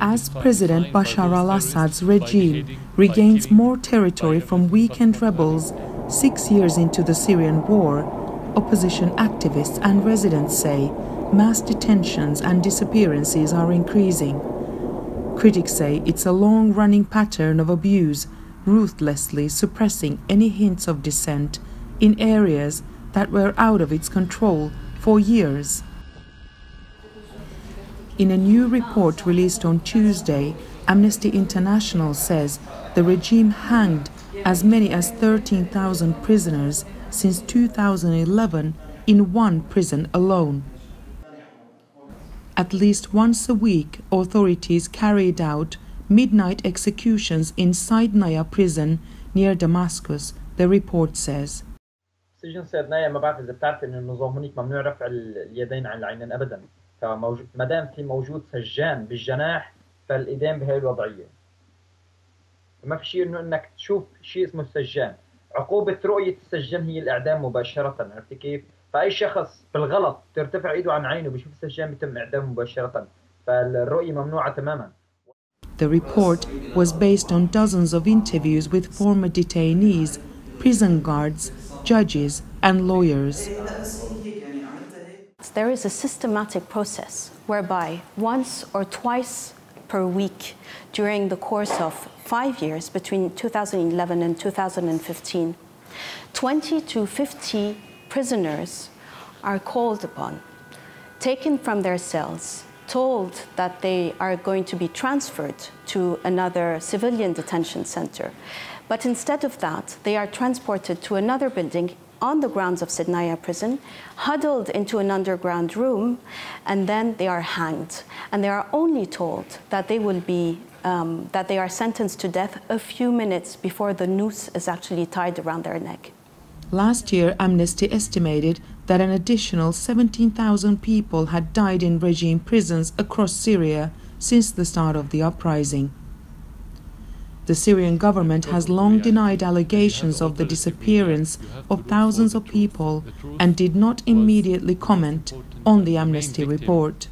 As President Bashar al-Assad's regime regains more territory from weakened rebels 6 years into the Syrian war, opposition activists and residents say mass detentions and disappearances are increasing. Critics say it's a long-running pattern of abuse, ruthlessly suppressing any hints of dissent in areas that were out of its control for years. In a new report released on Tuesday, Amnesty International says the regime hanged as many as 13,000 prisoners since 2011 in one prison alone. At least once a week, authorities carried out midnight executions in Saydnaya prison near Damascus, the report says. عقوبة رؤية السجان هي الإعدام مباشرة، عرفت كيف؟ فأي شخص بالغلط ترتفع إيده عن عينه بيشوف السجان بيتم إعدامه مباشرة، فالرؤية ممنوعة تماما. The report was based on dozens of interviews with former detainees, prison guards, judges and lawyers. There is a systematic process whereby once or twice per week during the course of 5 years, between 2011 and 2015, 20 to 50 prisoners are called upon, taken from their cells, told that they are going to be transferred to another civilian detention center. But instead of that, they are transported to another building on the grounds of Saydnaya prison, huddled into an underground room, and then they are hanged. And they are only told that they will be, that they are sentenced to death a few minutes before the noose is actually tied around their neck. Last year, Amnesty estimated that an additional 17,000 people had died in regime prisons across Syria since the start of the uprising. The Syrian government has long denied allegations of the disappearance of thousands of people and did not immediately comment on the Amnesty report.